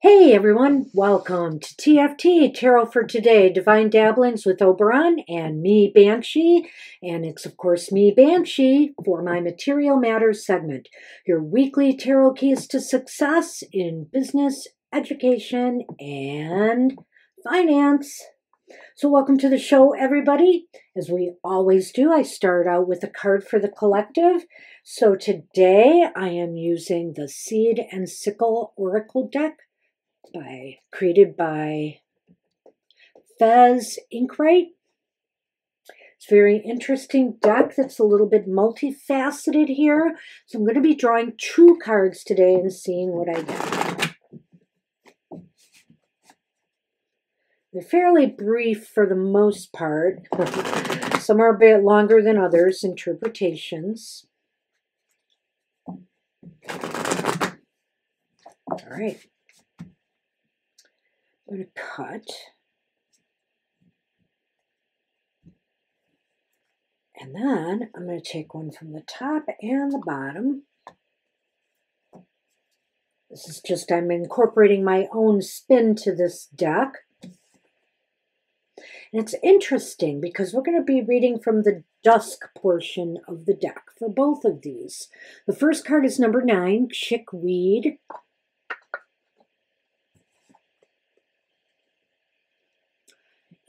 Hey everyone, welcome to TFT, Tarot for Today, Divine Dabblings with Oberon and me, Banshee, and it's of course me, Banshee, for my Material Matters segment, your weekly tarot keys to success in business, education, and finance. So welcome to the show, everybody. As we always do, I start out with a card for the collective. So today I am using the Seed and Sickle Oracle Deck, created by Fez Inkwright. It's a very interesting deck that's a little bit multifaceted here. So I'm going to be drawing two cards today and seeing what I get. They're fairly brief for the most part. Some are a bit longer than others, interpretations. All right. I'm going to cut, and then I'm going to take one from the top and the bottom. This is just, I'm incorporating my own spin to this deck. And it's interesting because we're going to be reading from the dusk portion of the deck for both of these. The first card is number 9, Chickweed.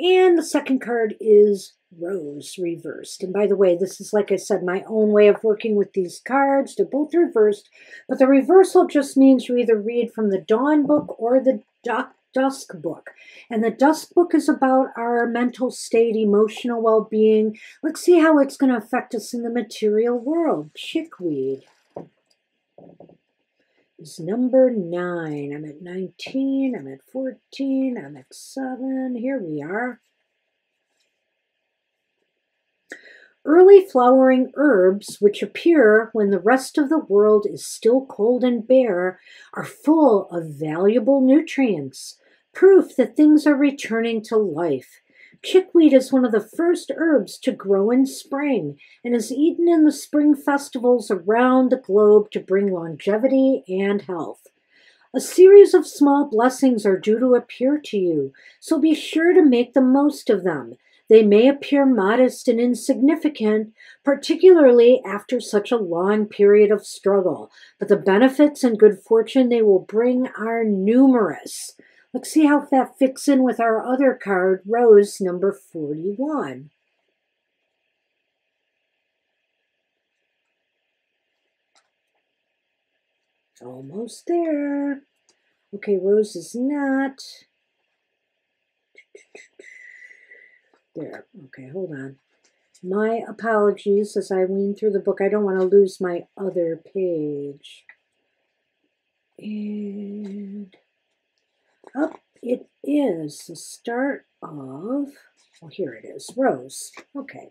And the second card is Rose Reversed. And by the way, this is, like I said, my own way of working with these cards. They're both reversed, but the reversal just means you either read from the Dawn Book or the Dusk Book. And the Dusk Book is about our mental state, emotional well-being. Let's see how it's going to affect us in the material world. Chickweed is number 9. I'm at 19, I'm at 14, I'm at 7. Here we are. Early flowering herbs, which appear when the rest of the world is still cold and bare, are full of valuable nutrients, proof that things are returning to life. Chickweed is one of the first herbs to grow in spring and is eaten in the spring festivals around the globe to bring longevity and health. A series of small blessings are due to appear to you, so be sure to make the most of them. They may appear modest and insignificant, particularly after such a long period of struggle, but the benefits and good fortune they will bring are numerous. Let's see how that fits in with our other card, Rose, number 41. Almost there. Okay, Rose is not. There. Okay, hold on. My apologies as I wean through the book. I don't want to lose my other page. And up it is, the start of, well, here it is, Rose. Okay.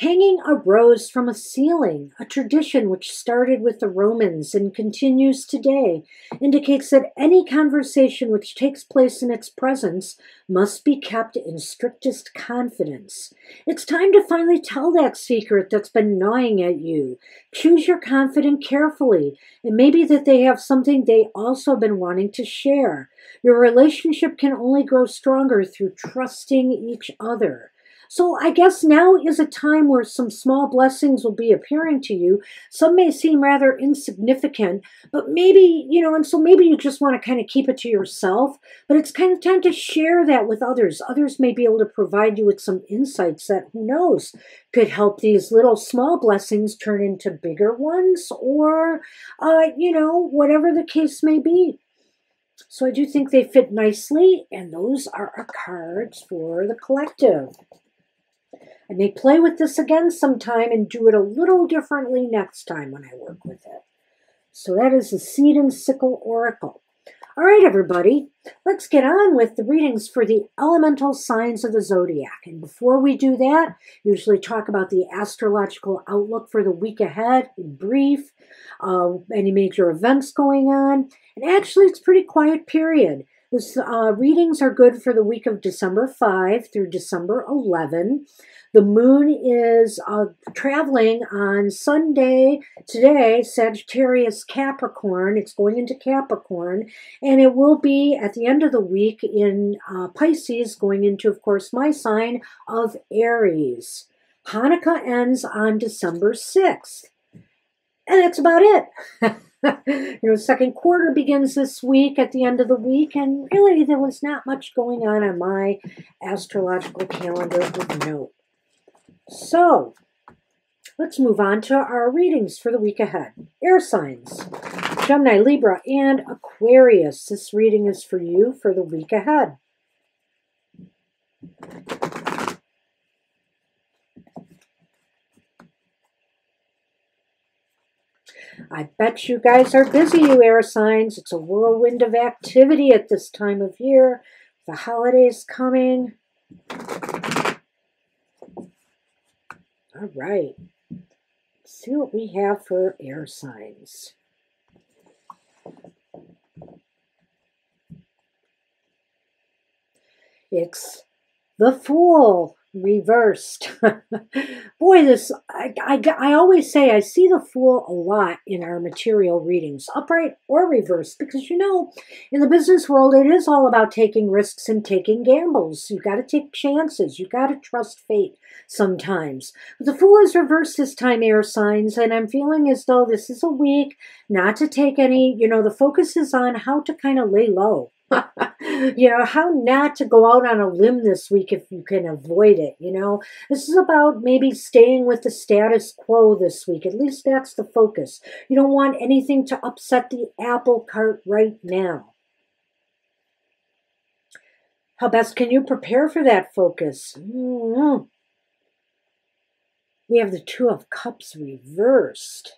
Hanging a rose from a ceiling, a tradition which started with the Romans and continues today, indicates that any conversation which takes place in its presence must be kept in strictest confidence. It's time to finally tell that secret that's been gnawing at you. Choose your confidant carefully. It may be that they have something they also have been wanting to share. Your relationship can only grow stronger through trusting each other. So I guess now is a time where some small blessings will be appearing to you. Some may seem rather insignificant, but maybe, you know, and so maybe you just want to kind of keep it to yourself, but it's kind of time to share that with others. Others may be able to provide you with some insights that, who knows, could help these little small blessings turn into bigger ones or, you know, whatever the case may be. So I do think they fit nicely, and those are our cards for the collective. I may play with this again sometime and do it a little differently next time when I work with it. So that is the Seed and Sickle Oracle. All right, everybody, let's get on with the readings for the elemental signs of the zodiac. And before we do that, usually talk about the astrological outlook for the week ahead in brief, any major events going on. And actually, it's a pretty quiet period. This readings are good for the week of December 5 through December 11. The moon is traveling on Sunday, today, Sagittarius Capricorn. It's going into Capricorn, and it will be at the end of the week in Pisces, going into, of course, my sign of Aries. Hanukkah ends on December 6th, and that's about it. You know, second quarter begins this week at the end of the week, and really there was not much going on my astrological calendar of note. So, let's move on to our readings for the week ahead. Air signs, Gemini, Libra, and Aquarius. This reading is for you for the week ahead. I bet you guys are busy, you air signs. It's a whirlwind of activity at this time of year. The holidays coming. All right. Let's see what we have for air signs. It's the Fool reversed. Boy, this, I always say I see the Fool a lot in our material readings, upright or reversed, because, you know, in the business world, it is all about taking risks and taking gambles. You got to take chances. You got to trust fate sometimes. But the Fool is reversed this time, air signs, and I'm feeling as though this is a week not to take any, you know, the focus is on how to kind of lay low. You know, how not to go out on a limb this week if you can avoid it, you know. This is about maybe staying with the status quo this week. At least that's the focus. You don't want anything to upset the apple cart right now. How best can you prepare for that focus? Mm-hmm. We have the Two of Cups reversed.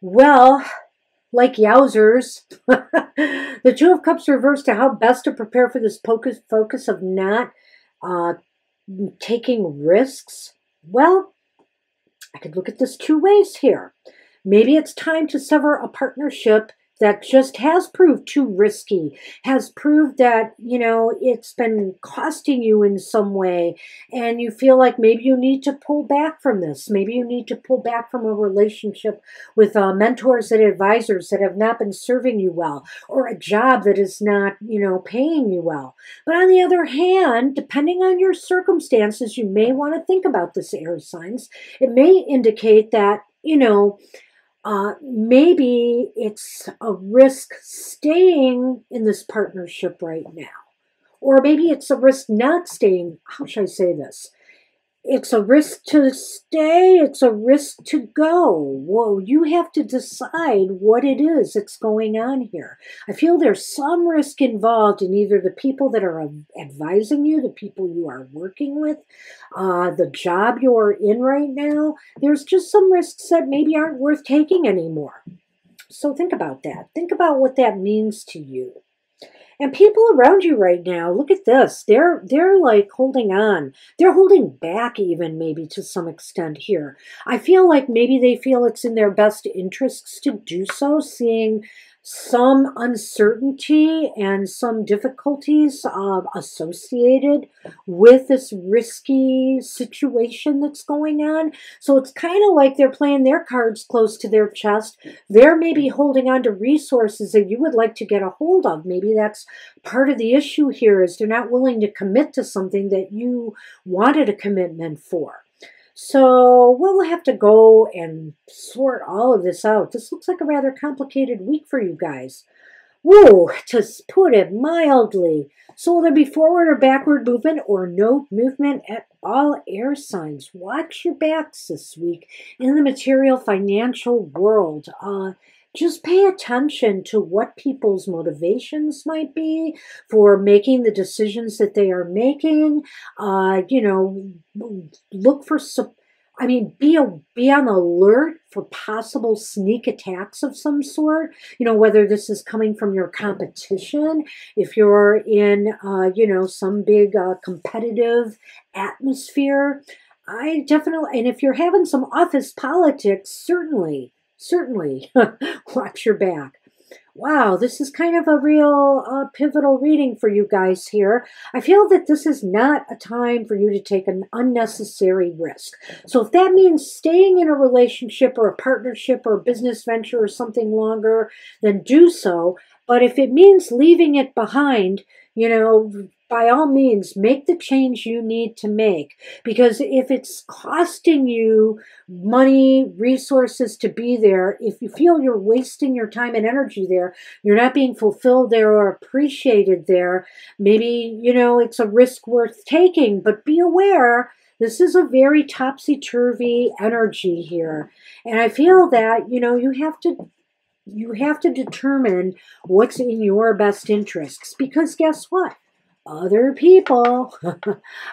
Well, like yowzers. The Two of Cups reversed to how best to prepare for this focus of not taking risks. Well, I could look at this two ways here. Maybe it's time to sever a partnership that just has proved too risky, has proved that, you know, it's been costing you in some way, and you feel like maybe you need to pull back from this. Maybe you need to pull back from a relationship with mentors and advisors that have not been serving you well, or a job that is not, you know, paying you well. But on the other hand, depending on your circumstances, you may want to think about this, air signs. It may indicate that, you know, maybe it's a risk staying in this partnership right now. Or maybe it's a risk not staying. How should I say this? It's a risk to stay. It's a risk to go. Whoa, you have to decide what it is that's going on here. I feel there's some risk involved in either the people that are advising you, the people you are working with, the job you're in right now. There's just some risks that maybe aren't worth taking anymore. So think about that. Think about what that means to you. And people around you right now, look at this. They're like holding on. They're holding back even maybe to some extent here. I feel like maybe they feel it's in their best interests to do so, seeing some uncertainty and some difficulties associated with this risky situation that's going on. So it's kind of like they're playing their cards close to their chest. They're maybe holding on to resources that you would like to get a hold of. Maybe that's part of the issue here, is they're not willing to commit to something that you wanted a commitment for. So we'll have to go and sort all of this out. This looks like a rather complicated week for you guys. Woo, to put it mildly. So will there be forward or backward movement or no movement at all, air signs? Watch your backs this week in the material financial world. Just pay attention to what people's motivations might be for making the decisions that they are making. You know, look for I mean, be on alert for possible sneak attacks of some sort. You know, whether this is coming from your competition, if you're in, you know, some big competitive atmosphere. I definitely, and if you're having some office politics, certainly watch your back. Wow, this is kind of a real pivotal reading for you guys here. I feel that this is not a time for you to take an unnecessary risk. So if that means staying in a relationship or a partnership or a business venture or something longer, then do so. But if it means leaving it behind, you know, by all means, make the change you need to make. Because if it's costing you money, resources to be there, if you feel you're wasting your time and energy there, you're not being fulfilled there or appreciated there, maybe, you know, it's a risk worth taking. But be aware, this is a very topsy-turvy energy here. And I feel that, you know, you have to determine what's in your best interests. Because guess what? Other people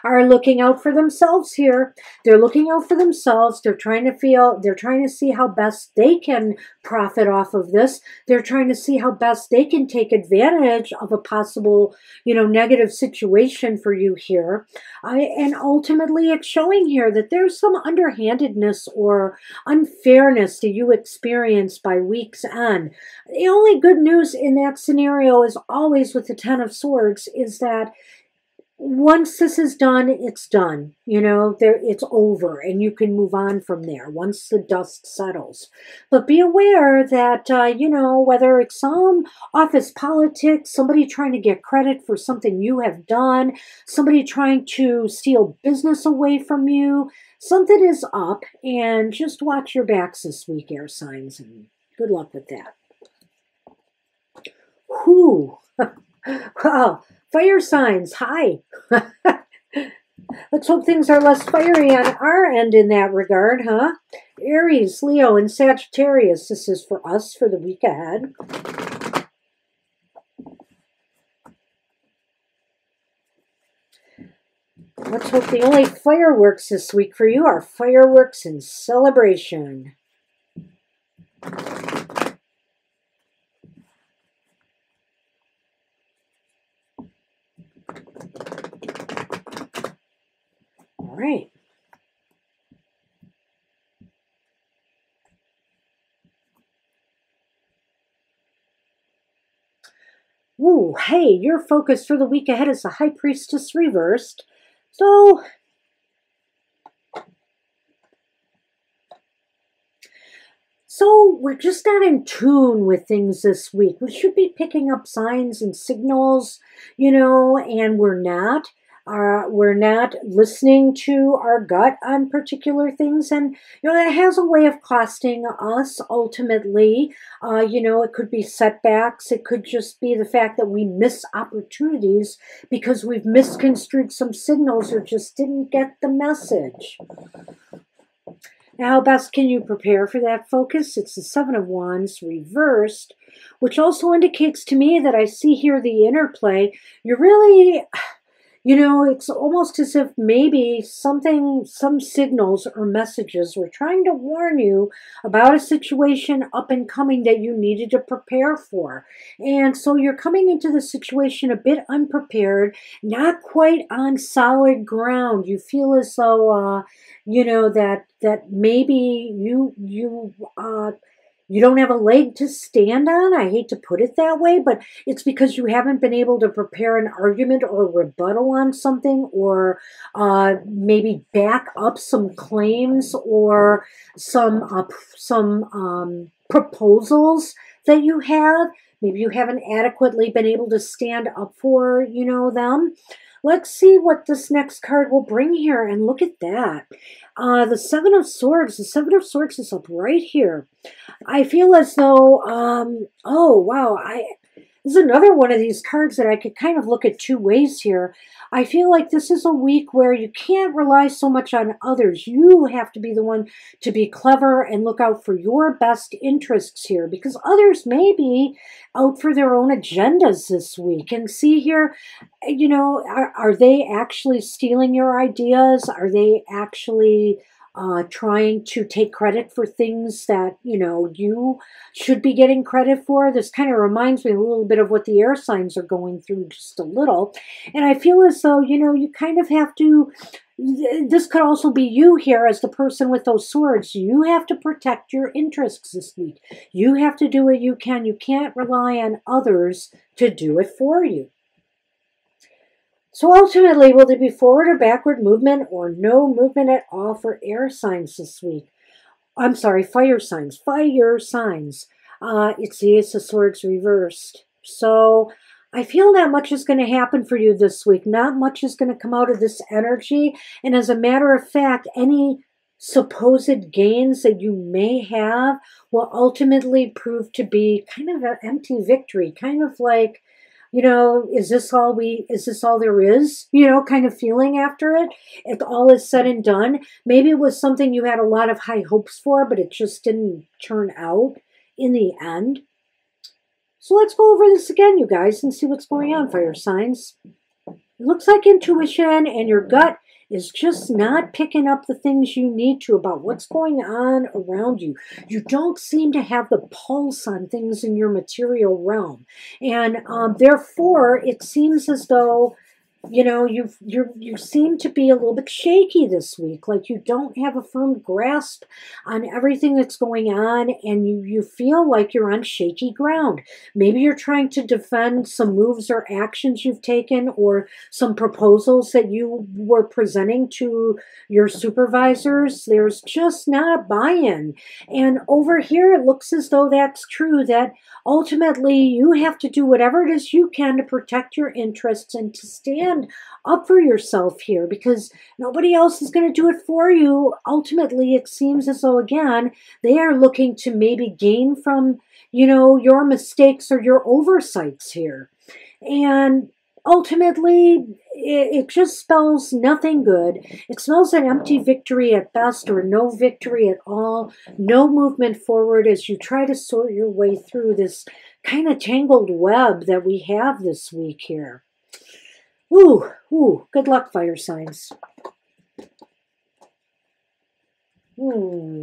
are looking out for themselves here. They're looking out for themselves. They're trying to see how best they can profit off of this. They're trying to see how best they can take advantage of a possible, you know, negative situation for you here. And ultimately it's showing here that there's some underhandedness or unfairness that you experience by week's end. The only good news in that scenario is always with the Ten of Swords is that once this is done, it's done. You know, it's over and you can move on from there once the dust settles. But be aware that, you know, whether it's some office politics, somebody trying to get credit for something you have done, somebody trying to steal business away from you, something is up, and just watch your backs this week, air signs, and good luck with that. Whew. Wow. Fire signs, hi. Let's hope things are less fiery on our end in that regard, huh? Aries, Leo, and Sagittarius. This is for us for the week ahead. Let's hope the only fireworks this week for you are fireworks and celebration. All right. Ooh, hey, your focus for the week ahead is the High Priestess reversed. So we're just not in tune with things this week. We should be picking up signs and signals, you know, and we're not. We're not listening to our gut on particular things, and you know that has a way of costing us ultimately. You know, it could be setbacks. It could just be the fact that we miss opportunities because we've misconstrued some signals or just didn't get the message. Now, how best can you prepare for that focus? It's the Seven of Wands reversed, which also indicates to me that I see here the interplay. You're really, you know, it's almost as if maybe something, some signals or messages were trying to warn you about a situation up and coming that you needed to prepare for. And so you're coming into the situation a bit unprepared, not quite on solid ground. You feel as though, you know, that maybe you don't have a leg to stand on. I hate to put it that way, but it's because you haven't been able to prepare an argument or a rebuttal on something, or maybe back up some claims or some proposals that you have. Maybe you haven't adequately been able to stand up for, you know, them. Let's see what this next card will bring here, and look at that. The Seven of Swords. The Seven of Swords is up right here. I feel as though, oh, wow, this is another one of these cards that I could kind of look at two ways here. I feel like this is a week where you can't rely so much on others. You have to be the one to be clever and look out for your best interests here, because others may be out for their own agendas this week. And see here, you know, are they actually stealing your ideas? Are they actually trying to take credit for things that, you know, you should be getting credit for. This kind of reminds me a little bit of what the air signs are going through, just a little. And I feel as though, you know, you kind of have to, this could also be you here as the person with those swords. You have to protect your interests this week. You have to do what you can. You can't rely on others to do it for you. So ultimately, will there be forward or backward movement or no movement at all for air signs this week? I'm sorry, fire signs. Fire signs. It's the Ace of Swords reversed. So I feel not much is going to happen for you this week. Not much is going to come out of this energy. And as a matter of fact, any supposed gains that you may have will ultimately prove to be kind of an empty victory. Kind of like, you know, is this all there is? You know, kind of feeling after it. If all is said and done, maybe it was something you had a lot of high hopes for, but it just didn't turn out in the end. So let's go over this again, you guys, and see what's going on, fire signs. It looks like intuition and your gut is just not picking up the things you need to about what's going on around you. You don't seem to have the pulse on things in your material realm. And therefore, it seems as though, you know, you seem to be a little bit shaky this week. Like you don't have a firm grasp on everything that's going on, and you feel like you're on shaky ground. Maybe you're trying to defend some moves or actions you've taken or some proposals that you were presenting to your supervisors. There's just not a buy-in. And over here, it looks as though that's true, that ultimately you have to do whatever it is you can to protect your interests and to stand up for yourself here, because nobody else is going to do it for you. Ultimately, it seems as though, again, they are looking to maybe gain from, you know, your mistakes or your oversights here. And ultimately, it just spells nothing good. It smells an empty victory at best or no victory at all. No movement forward as you try to sort your way through this kind of tangled web that we have this week here. Ooh, ooh, good luck, fire signs. Jan,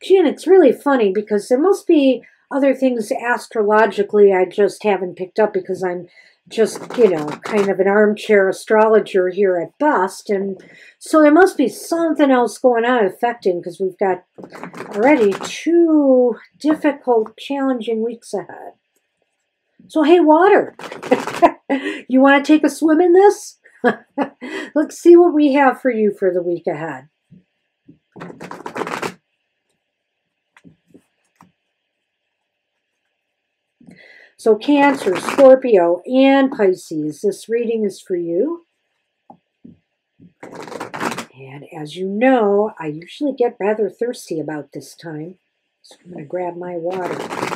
it's really funny because there must be other things astrologically I just haven't picked up because I'm just, you know, kind of an armchair astrologer here at best. And so there must be something else going on affecting, because we've got already two difficult, challenging weeks ahead. So, hey, water. You want to take a swim in this? Let's see what we have for you for the week ahead. So Cancer, Scorpio, and Pisces, this reading is for you. And as you know, I usually get rather thirsty about this time. So I'm going to grab my water.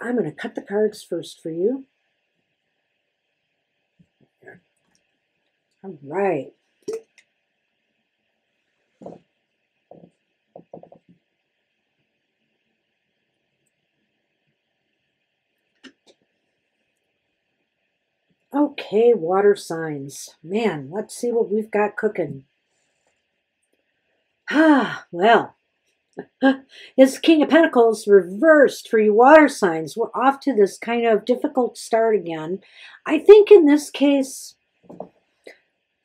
I'm going to cut the cards first for you. All right. Okay, water signs. Man, let's see what we've got cooking. Ah, well. It's King of Pentacles reversed for you water signs. We're off to this kind of difficult start again. I think in this case,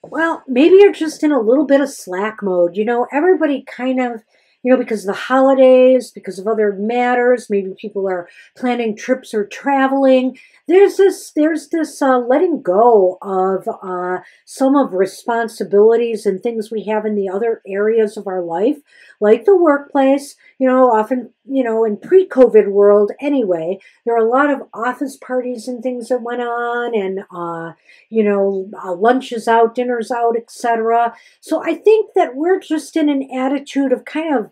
well, maybe you're just in a little bit of slack mode. You know, everybody kind of, you know, because of the holidays, because of other matters, maybe people are planning trips or traveling. There's this letting go of some of responsibilities and things we have in the other areas of our life, like the workplace. You know, often, you know, in pre-COVID world anyway, there are a lot of office parties and things that went on, and, you know, lunches out, dinners out, etc. So I think that we're just in an attitude of kind of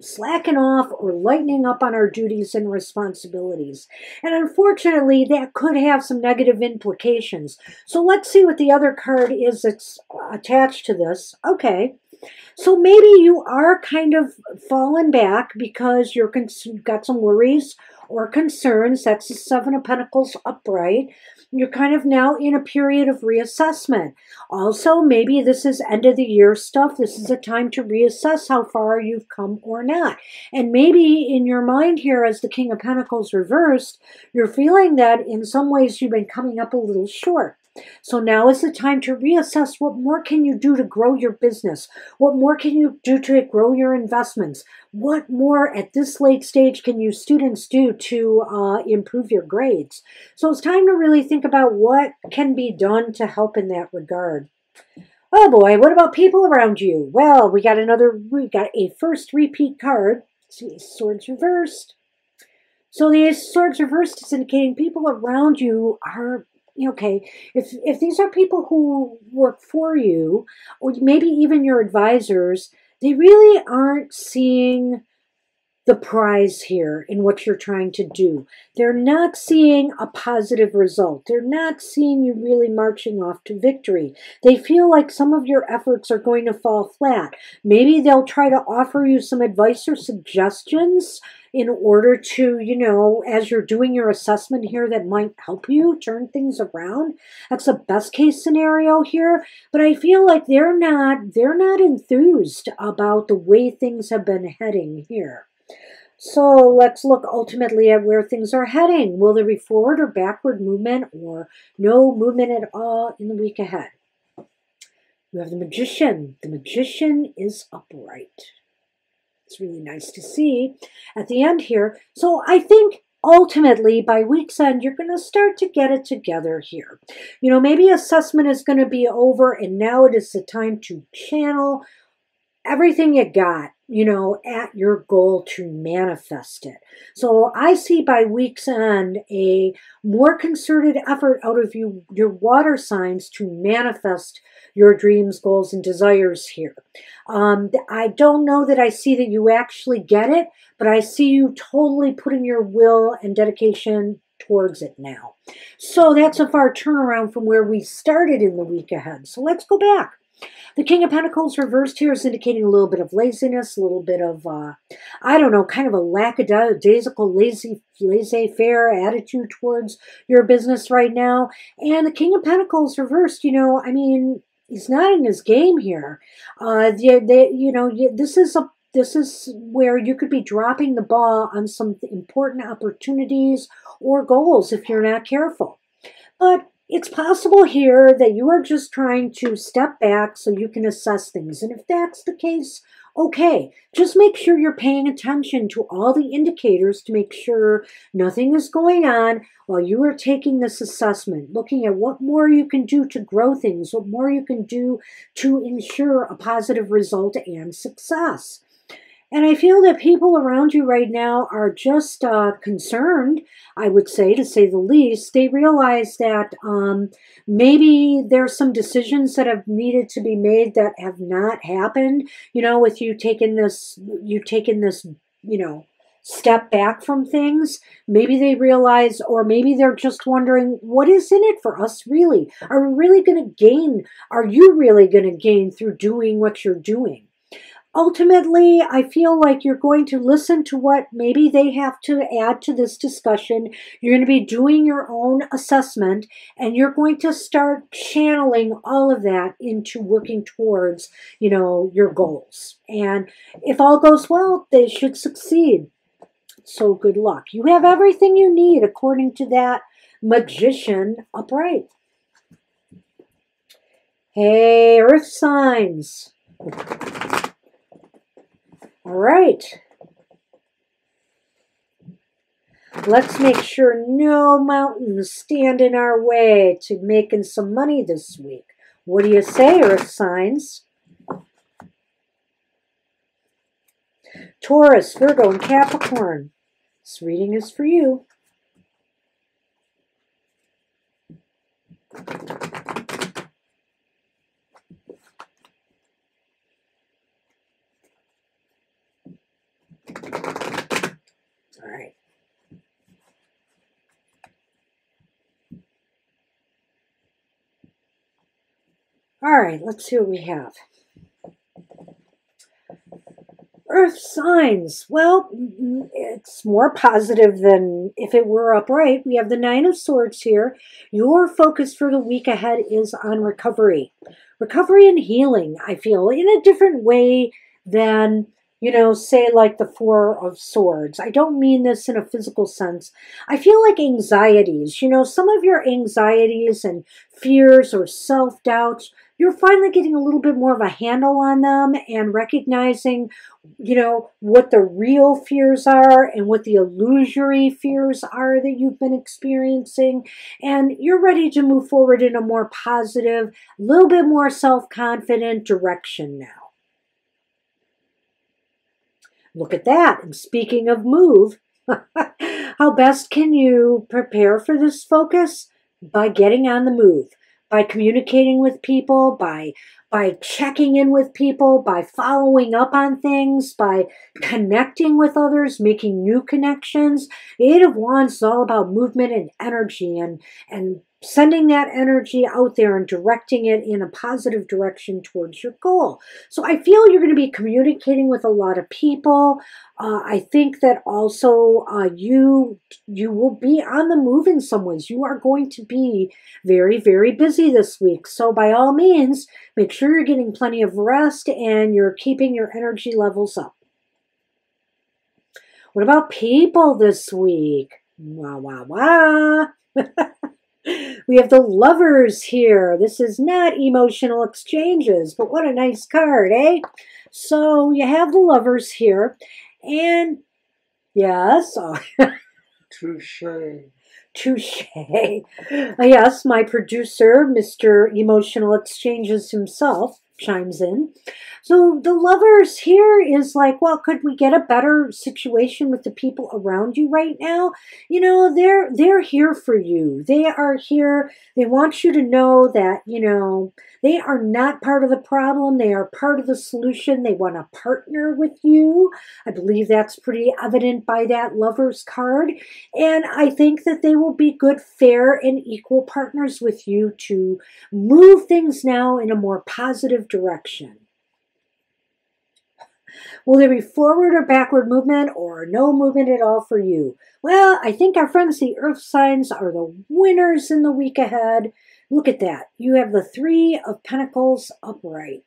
slacking off or lightening up on our duties and responsibilities. And unfortunately, that could have some negative implications. So let's see what the other card is that's attached to this. Okay. So maybe you are kind of fallen back because you've got some worries or concerns. That's the Seven of Pentacles upright. You're kind of now in a period of reassessment. Also, maybe this is end of the year stuff. This is a time to reassess how far you've come or not. And maybe in your mind here, as the King of Pentacles reversed, you're feeling that in some ways you've been coming up a little short. So now is the time to reassess what more can you do to grow your business? What more can you do to grow your investments? What more at this late stage can you students do to improve your grades? So it's time to really think about what can be done to help in that regard. Oh boy, what about people around you? Well, we got a first repeat card. See, Swords Reversed. So the Ace of Swords Reversed is indicating people around you are... Okay, if these are people who work for you, or maybe even your advisors, they really aren't seeing the prize here in what you're trying to do. They're not seeing a positive result. They're not seeing you really marching off to victory. They feel like some of your efforts are going to fall flat. Maybe they'll try to offer you some advice or suggestions in order to, you know, as you're doing your assessment here, that might help you turn things around. That's the best case scenario here. But I feel like they're not enthused about the way things have been heading here. So let's look ultimately at where things are heading. Will there be forward or backward movement or no movement at all in the week ahead? You have the Magician. The Magician is upright. It's really nice to see at the end here. So I think ultimately by week's end, you're going to start to get it together here. You know, maybe assessment is going to be over and now it is the time to channel everything you got, you know, at your goal to manifest it. So I see by week's end a more concerted effort out of you, your water signs, to manifest your dreams, goals, and desires here. I don't know that I see that you actually get it, but I see you totally putting your will and dedication towards it now. So that's a far turnaround from where we started in the week ahead. So let's go back. The King of Pentacles reversed here is indicating a little bit of laziness, a little bit of, I don't know, kind of a lackadaisical, laissez-faire attitude towards your business right now. And the King of Pentacles reversed, you know, I mean, he's not in his game here. You know, this is where you could be dropping the ball on some important opportunities or goals if you're not careful. But it's possible here that you are just trying to step back so you can assess things. And if that's the case, okay, just make sure you're paying attention to all the indicators to make sure nothing is going on while you are taking this assessment, looking at what more you can do to grow things, what more you can do to ensure a positive result and success. And I feel that people around you right now are just concerned, I would say, to say the least. They realize that maybe there's some decisions that have needed to be made that have not happened. You know, with you taking this, you know, step back from things. Maybe they realize, or maybe they're just wondering, what is in it for us really? Are we really going to gain? Are you really going to gain through doing what you're doing? Ultimately, I feel like you're going to listen to what maybe they have to add to this discussion. You're going to be doing your own assessment, and you're going to start channeling all of that into working towards, you know, your goals. And if all goes well, they should succeed. So good luck. You have everything you need according to that Magician upright. Hey, Earth signs. All right, let's make sure no mountains stand in our way to making some money this week. What do you say, Earth signs? Taurus, Virgo, and Capricorn. This reading is for you. All right. All right, let's see what we have. Earth signs. Well, it's more positive than if it were upright. We have the Nine of Swords here. Your focus for the week ahead is on recovery. Recovery and healing, I feel, in a different way than, you know, say like the Four of Swords. I don't mean this in a physical sense. I feel like anxieties, you know, some of your anxieties and fears or self-doubts, you're finally getting a little bit more of a handle on them and recognizing, you know, what the real fears are and what the illusory fears are that you've been experiencing. And you're ready to move forward in a more positive, a little bit more self-confident direction now. Look at that. And speaking of move, how best can you prepare for this focus? By getting on the move, by communicating with people, by checking in with people, by following up on things, by connecting with others, making new connections. Eight of Wands is all about movement and energy and sending that energy out there and directing it in a positive direction towards your goal. So I feel you're going to be communicating with a lot of people. I think that also you will be on the move in some ways. You are going to be very, very busy this week. So by all means, make sure you're getting plenty of rest and you're keeping your energy levels up. What about people this week? Wah, wah, wah. We have the Lovers here. This is not emotional exchanges, but what a nice card, eh? So you have the Lovers here. And yes. Oh. Touché. Touché. Yes, my producer, Mr. Emotional Exchanges himself, chimes in. So the Lovers here is like, well, could we get a better situation with the people around you right now? You know, they're here for you. They are here. They want you to know that, you know, they are not part of the problem. They are part of the solution. They want to partner with you. I believe that's pretty evident by that Lovers card. And I think that they will be good, fair, and equal partners with you to move things now in a more positive direction. Will there be forward or backward movement or no movement at all for you? Well, I think our friends, the Earth signs, are the winners in the week ahead. Look at that. You have the Three of Pentacles upright.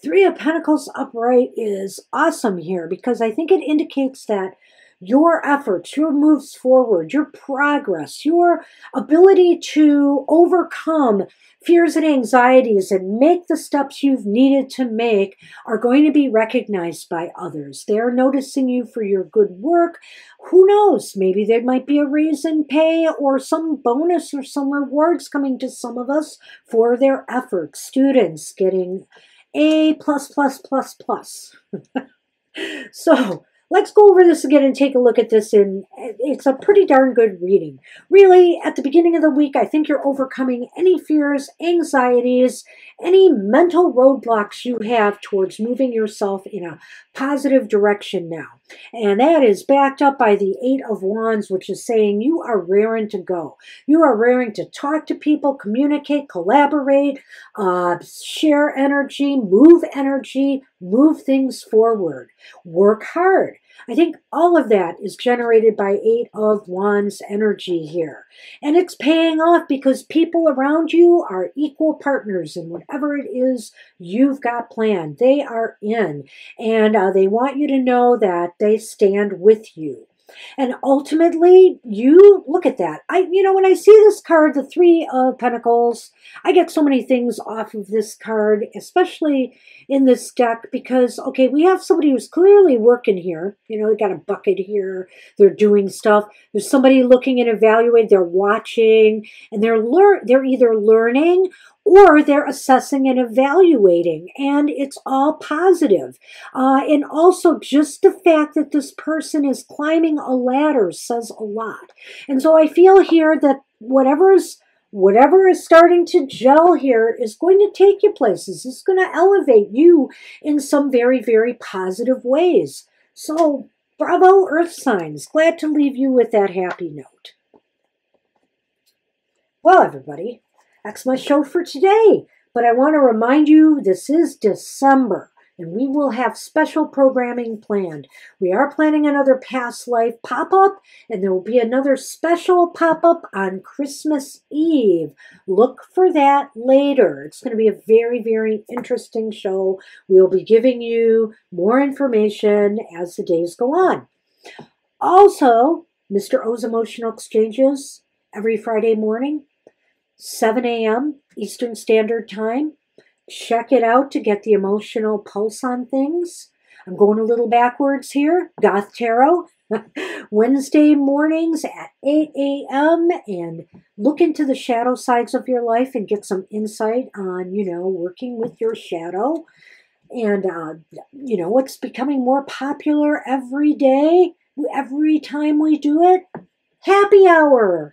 Three of Pentacles upright is awesome here because I think it indicates that your efforts, your moves forward, your progress, your ability to overcome fears and anxieties and make the steps you've needed to make are going to be recognized by others. They're noticing you for your good work. Who knows? Maybe there might be a raise in pay or some bonus or some rewards coming to some of us for their efforts. Students getting A++++. So, let's go over this again and take a look at this. It's a pretty darn good reading. Really, at the beginning of the week, I think you're overcoming any fears, anxieties, any mental roadblocks you have towards moving yourself in a positive direction now. And that is backed up by the Eight of Wands, which is saying you are raring to go. You are raring to talk to people, communicate, collaborate, share energy, move things forward, work hard. I think all of that is generated by Eight of Wands energy here. And it's paying off because people around you are equal partners in whatever it is you've got planned. They are in. And they want you to know that they stand with you. And ultimately, you look at that. You know, when I see this card, the Three of Pentacles, I get so many things off of this card, especially in this deck, because, okay, we have somebody who's clearly working here. You know, they got a bucket here. They're doing stuff. There's somebody looking and evaluating. They're watching, and they're either learning or they're assessing and evaluating, and it's all positive. And also just the fact that this person is climbing a ladder says a lot. And so I feel here that whatever is starting to gel here is going to take you places. It's going to elevate you in some very, very positive ways. So bravo, Earth signs. Glad to leave you with that happy note. Well, everybody, that's my show for today, but I want to remind you this is December. and we will have special programming planned. We are planning another past life pop-up, and there will be another special pop-up on Christmas Eve. Look for that later. It's going to be a very, very interesting show. We'll be giving you more information as the days go on. Also, Mr. O's Emotional Exchanges every Friday morning, 7 a.m. Eastern Standard Time. Check it out to get the emotional pulse on things. I'm going a little backwards here. Goth Tarot, Wednesday mornings at 8 a.m. And look into the shadow sides of your life and get some insight on, you know, working with your shadow. And, you know, it's becoming more popular every day. Every time we do it, happy hour.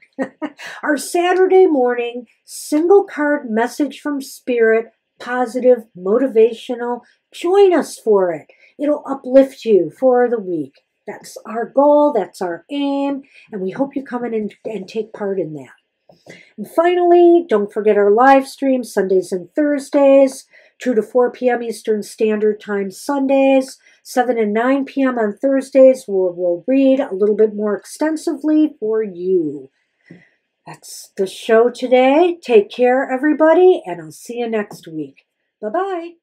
Our Saturday morning single card message from Spirit, positive, motivational. Join us for it. It'll uplift you for the week. That's our goal. That's our aim. And we hope you come in and take part in that. And finally, don't forget our live stream Sundays and Thursdays, 2 to 4 p.m. Eastern Standard Time Sundays, 7 and 9 p.m. on Thursdays. We'll read a little bit more extensively for you. That's the show today. Take care, everybody, and I'll see you next week. Bye-bye.